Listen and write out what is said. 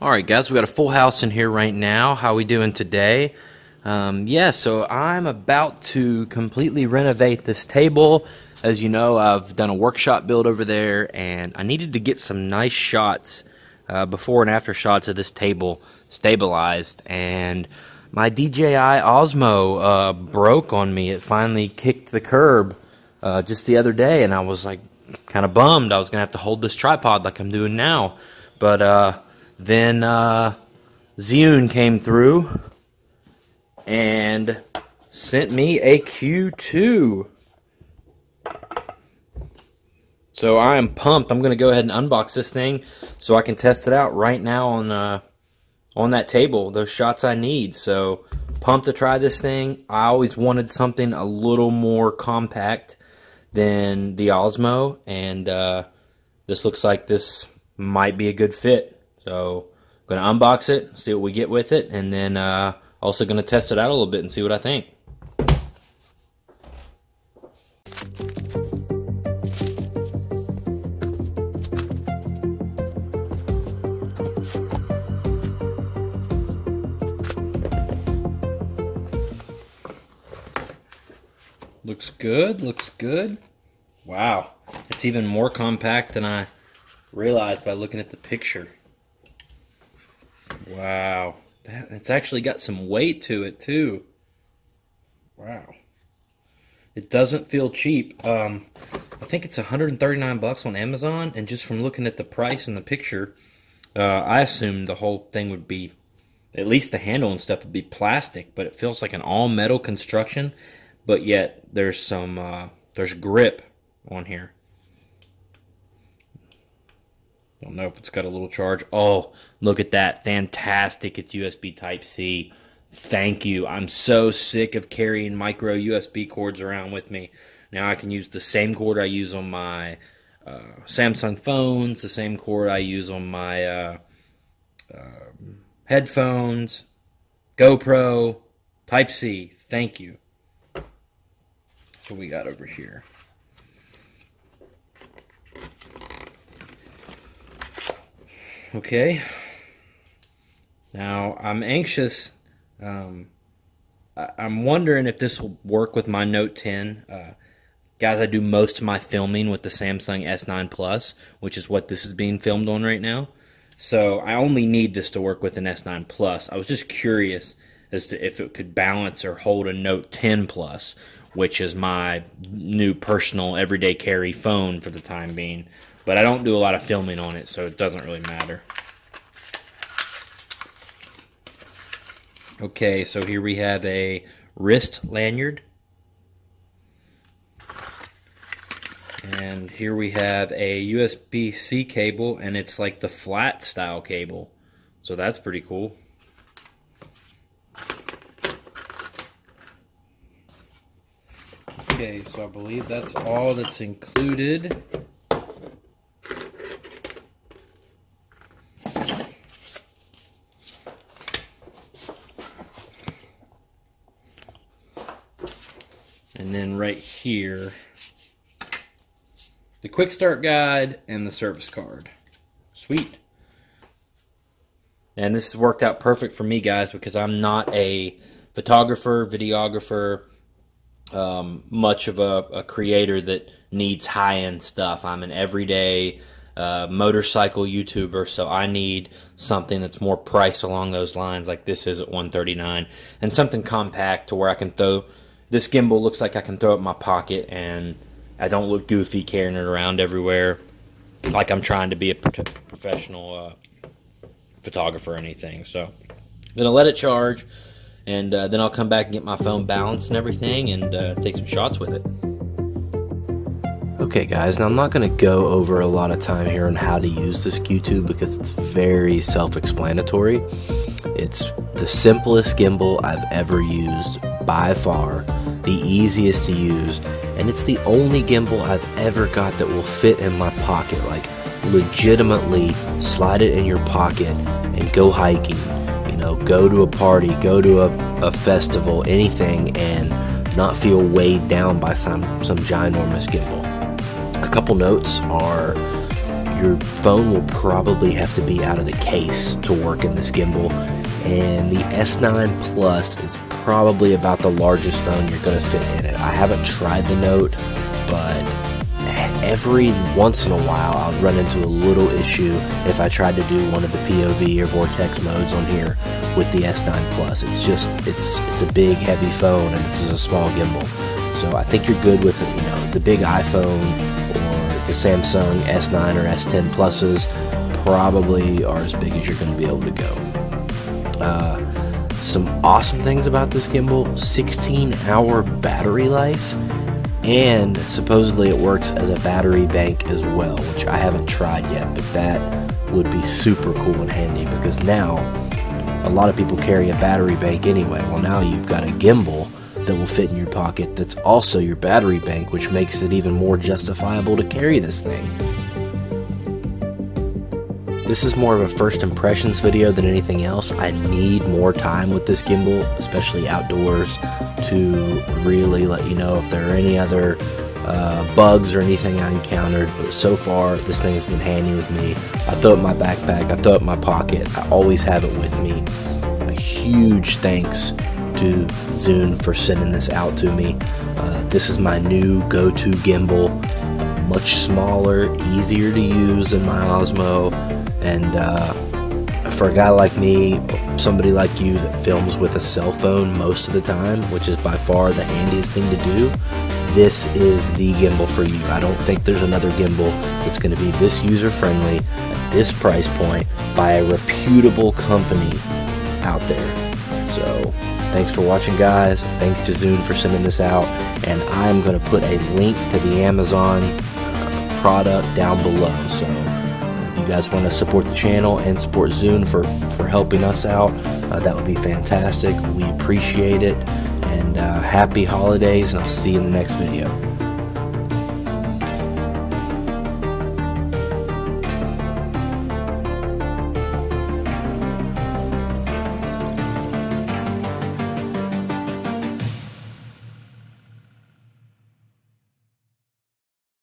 Alright guys, we got a full house in here right now. How we doing today? So I'm about to completely renovate this table. As you know, I've done a workshop build over there, and I needed to get some nice shots, before and after shots of this table stabilized, and my DJI Osmo broke on me. It finally kicked the curb just the other day, and I was like kind of bummed. I was going to have to hold this tripod like I'm doing now, but then Zhiyun came through and sent me a Q2. So I am pumped. I'm going to go ahead and unbox this thing so I can test it out right now on that table, those shots I need. So pumped to try this thing. I always wanted something a little more compact than the Osmo, and this looks like this might be a good fit. So I'm going to unbox it, see what we get with it, and then also going to test it out a little bit and see what I think. Looks good, looks good. Wow, it's even more compact than I realized by looking at the picture. Wow, it's actually got some weight to it too. Wow. It doesn't feel cheap. I think it's $139 on Amazon, and just from looking at the price in the picture, I assumed the whole thing would be, at least the handle and stuff, would be plastic, but it feels like an all-metal construction. But yet there's some there's grip on here. Don't know if it's got a little charge. Oh, look at that! Fantastic! It's USB Type-C. Thank you. I'm so sick of carrying micro USB cords around with me. Now I can use the same cord I use on my Samsung phones, the same cord I use on my headphones, GoPro, Type-C. Thank you. What we got over here? Okay. Now I'm anxious. I'm wondering if this will work with my Note 10. Guys, I do most of my filming with the Samsung S9 Plus, which is what this is being filmed on right now. So I only need this to work with an S9 Plus. I was just curious as to if it could balance or hold a Note 10 Plus, which is my new personal everyday carry phone for the time being. But I don't do a lot of filming on it, so it doesn't really matter. Okay, so here we have a wrist lanyard. And here we have a USB-C cable, and it's like the flat style cable. So that's pretty cool. Okay, so I believe that's all that's included. And then right here, the quick start guide and the service card. Sweet. And this has worked out perfect for me, guys, because I'm not a photographer, videographer, much of a creator that needs high-end stuff. I'm an everyday motorcycle YouTuber, so I need something that's more priced along those lines, like this is at $139, and something compact to where I can throw. This gimbal looks like I can throw it in my pocket, and I don't look goofy carrying it around everywhere, like I'm trying to be a professional photographer or anything. So I'm gonna let it charge. And then I'll come back and get my phone balanced and everything and take some shots with it. Okay guys, now I'm not going to go over a lot of time here on how to use this Q2 because it's very self-explanatory. It's the simplest gimbal I've ever used by far, the easiest to use, and it's the only gimbal I've ever got that will fit in my pocket. Like, legitimately slide it in your pocket and go hiking. Go to a party, go to a festival, anything, and not feel weighed down by some ginormous gimbal. A couple notes are your phone will probably have to be out of the case to work in this gimbal, and the S9 Plus is probably about the largest phone you're going to fit in it. I haven't tried the Note, but every once in a while I'll run into a little issue if I tried to do one of the POV or Vortex modes on here with the S9 Plus. It's just, it's a big heavy phone, and this is a small gimbal. So I think you're good with, you know, the big iPhone or the Samsung S9 or S10 Pluses probably are as big as you're going to be able to go. Some awesome things about this gimbal: 16-hour battery life. And supposedly it works as a battery bank as well, which I haven't tried yet, but that would be super cool and handy, because now a lot of people carry a battery bank anyway. Well, now you've got a gimbal that will fit in your pocket that's also your battery bank, which makes it even more justifiable to carry this thing. This is more of a first impressions video than anything else. I need more time with this gimbal, especially outdoors, to really let you know if there are any other bugs or anything I encountered. But so far, this thing has been handy with me. I throw it in my backpack, I throw it in my pocket, I always have it with me. A huge thanks to Zhiyun for sending this out to me. This is my new go-to gimbal. Much smaller, easier to use than my Osmo, and for a guy like me, somebody like you that films with a cell phone most of the time, which is by far the handiest thing to do, this is the gimbal for you. I don't think there's another gimbal that's going to be this user-friendly at this price point by a reputable company out there. So thanks for watching, guys. Thanks to Zhiyun for sending this out, and I'm going to put a link to the Amazon product down below. So if you guys want to support the channel and support Zhiyun for helping us out, that would be fantastic. We appreciate it, and happy holidays, and I'll see you in the next video.